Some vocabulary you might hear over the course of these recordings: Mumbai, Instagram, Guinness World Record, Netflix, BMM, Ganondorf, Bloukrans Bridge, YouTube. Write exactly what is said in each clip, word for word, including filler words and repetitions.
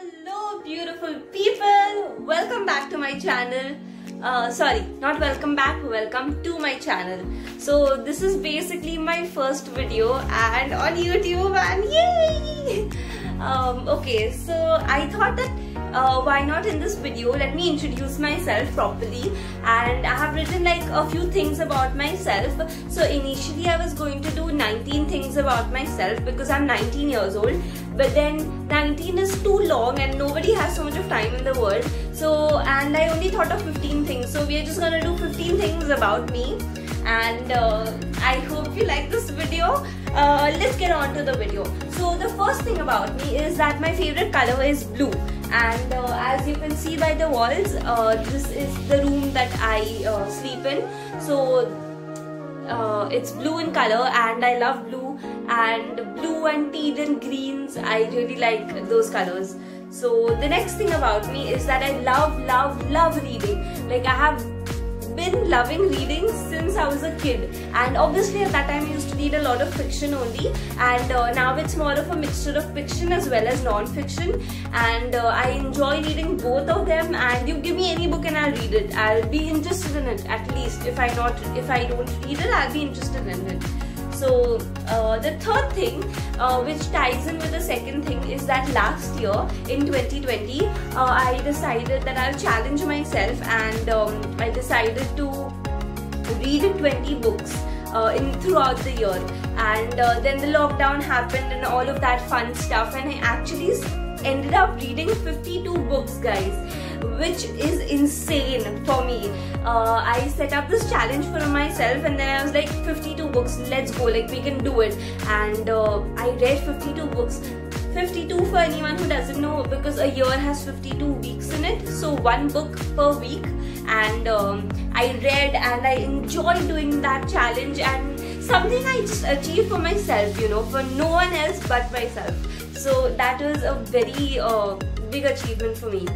Hello beautiful people, welcome back to my channel. Uh, sorry, not welcome back, welcome to my channel. So this is basically my first video and on YouTube, and yay! Um, okay, so I thought that uh, why not in this video, let me introduce myself properly. And I have written like a few things about myself. So initially I was going to do nineteen things about myself because I'm nineteen years old. But then nineteen is too long and nobody has so much of time in the world. So, and I only thought of fifteen things. So we are just gonna do fifteen things about me. And uh, I hope you like this video. Uh, let's get on to the video. So the first thing about me is that my favorite color is blue, and uh, as you can see by the walls, uh, this is the room that I uh, sleep in. So uh, it's blue in color and I love blue, and blue and teal and greens, I really like those colors. So the next thing about me is that I love love love reading. Like I have been loving reading since I was a kid, and obviously at that time I used to read a lot of fiction only, and uh, now it's more of a mixture of fiction as well as non-fiction, and uh, I enjoy reading both of them. And you give me any book and I'll read it, I'll be interested in it. At least if I not if I don't read it, I'll be interested in it. So uh, the third thing uh, which ties in with the second thing is that last year in twenty twenty uh, I decided that I'll challenge myself, and um, I decided to read twenty books uh, in throughout the year. And uh, then the lockdown happened and all of that fun stuff, and I actually ended up reading fifty-two books, guys, which is insane for me. Uh, I set up this challenge for myself, and then I was like, fifty-two books, let's go, like we can do it. And uh, I read fifty-two books. fifty-two, for anyone who doesn't know, because a year has fifty-two weeks in it, so one book per week. And um, I read and I enjoyed doing that challenge, and something I just achieved for myself, you know, for no one else but myself. So that was a very uh, big achievement for me.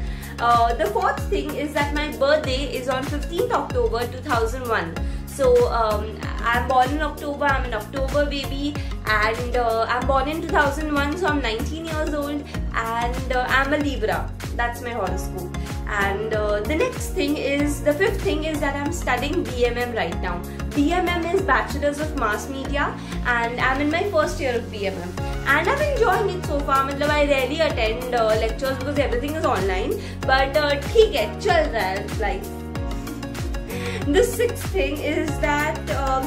Uh, the fourth thing is that my birthday is on fifteenth October two thousand one. So um, I'm born in October, I'm an October baby, and uh, I'm born in two thousand one, so I'm nineteen years old, and uh, I'm a Libra. That's my horoscope. And uh, the next thing is, the fifth thing is that I'm studying B M M right now. B M M is Bachelor's of Mass Media, and I'm in my first year of B M M. And I'm enjoying it so far. Matlab, I rarely attend uh, lectures because everything is online. But uh, theek hai, chal raha hai life. The sixth thing is that um,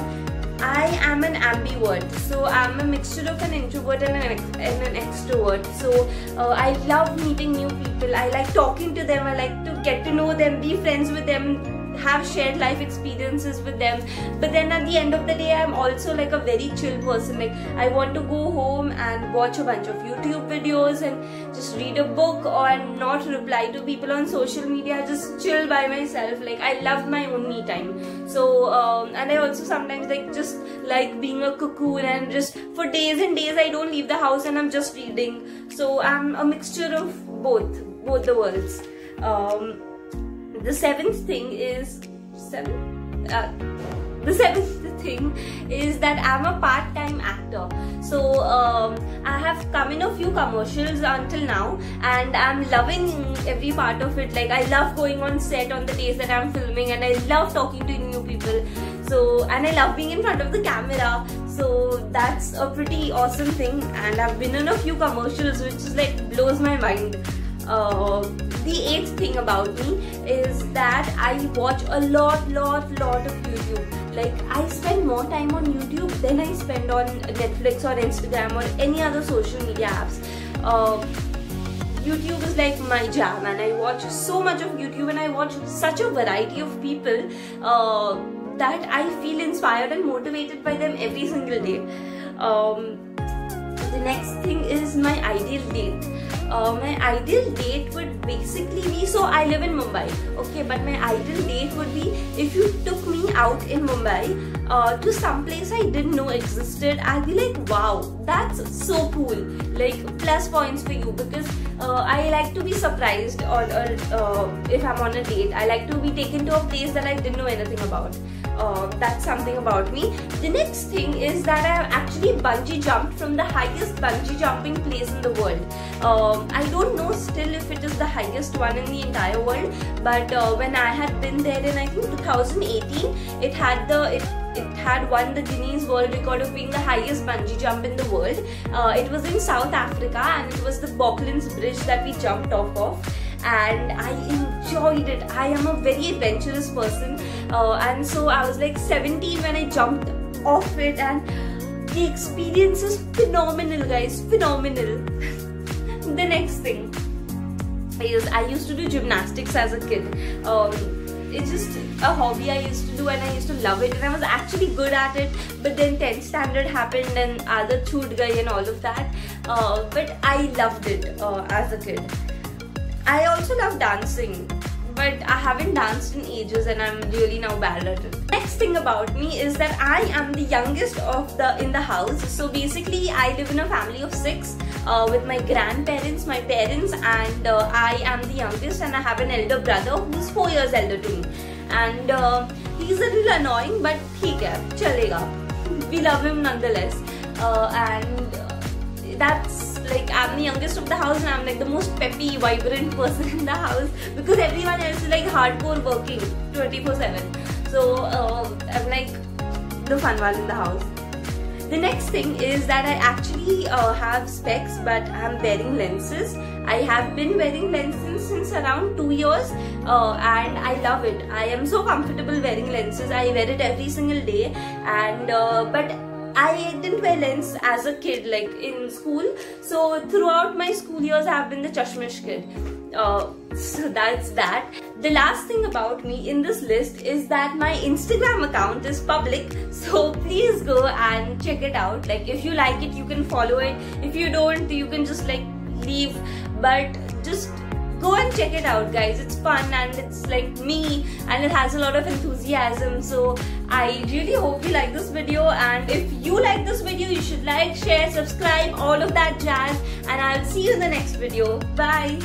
I am an ambivert. So I'm a mixture of an introvert and an, ex and an extrovert. So uh, I love meeting new people. I like talking to them. I like to get to know them, be friends with them, have shared life experiences with them. But then at the end of the day, I'm also like a very chill person. Like I want to go home and watch a bunch of YouTube videos and just read a book, or not reply to people on social media, just chill by myself. Like I love my own me time. So um, and I also sometimes like just like being a cocoon, and just for days and days I don't leave the house and I'm just reading. So I'm a mixture of both both the worlds. um, The seventh thing is seven. Uh, the seventh thing is that I'm a part-time actor. So um, I have come in a few commercials until now, and I'm loving every part of it. Like I love going on set on the days that I'm filming, and I love talking to new people. So, and I love being in front of the camera. So that's a pretty awesome thing. And I've been in a few commercials, which is like blows my mind. Uh, the eighth thing about me is that I watch a lot lot lot of YouTube. Like I spend more time on YouTube than I spend on Netflix or Instagram or any other social media apps. uh, YouTube is like my jam, and I watch so much of YouTube, and I watch such a variety of people uh, that I feel inspired and motivated by them every single day. Um, the next thing is my ideal date. Uh, my ideal date would basically be, so I live in Mumbai, okay, but my ideal date would be if you took me out in Mumbai uh, to some place I didn't know existed. I'd be like, wow, that's so cool, like plus points for you, because uh, I like to be surprised, or, or uh, if I'm on a date, I like to be taken to a place that I didn't know anything about. Uh, that's something about me. The next thing is that I have actually bungee jumped from the highest bungee jumping place in the world. Um, I don't know still if it is the highest one in the entire world. But uh, when I had been there in I think two thousand eighteen, it had the it, it had won the Guinness World Record of being the highest bungee jump in the world. Uh, it was in South Africa, and it was the Bloukrans Bridge that we jumped off of. And I enjoyed it. I am a very adventurous person, uh, and so I was like seventeen when I jumped off it, and the experience is phenomenal, guys, phenomenal. The next thing is I used to do gymnastics as a kid. Um, it's just a hobby I used to do, and I used to love it, and I was actually good at it. But then tenth standard happened and other chhut gayi and all of that. Uh, but I loved it uh, as a kid. I also love dancing, but I haven't danced in ages, and I'm really now bad at it. Next thing about me is that I am the youngest of the in the house. So basically, I live in a family of six uh, with my grandparents, my parents, and uh, I am the youngest. And I have an elder brother who's four years elder to me, and uh, he's a little annoying, but theek hai, chalega. We love him nonetheless, uh, and uh, that's. Like, I'm the youngest of the house, and I'm like the most peppy, vibrant person in the house, because everyone else is like hardcore working twenty-four seven. So uh, I'm like the fun one in the house. The next thing is that I actually uh, have specs, but I'm wearing lenses. I have been wearing lenses since around two years uh, and I love it. I am so comfortable wearing lenses. I wear it every single day, and uh, but I didn't wear lens as a kid, like in school. So throughout my school years, I have been the chashmish kid. Uh, so that's that. The last thing about me in this list is that my Instagram account is public. So please go and check it out. Like, if you like it, you can follow it. If you don't, you can just like leave. But just go and check it out, guys. It's fun, and it's like me, and it has a lot of enthusiasm. So I really hope you like this video, and if you like this video, you should like, share, subscribe, all of that jazz, and I'll see you in the next video. Bye.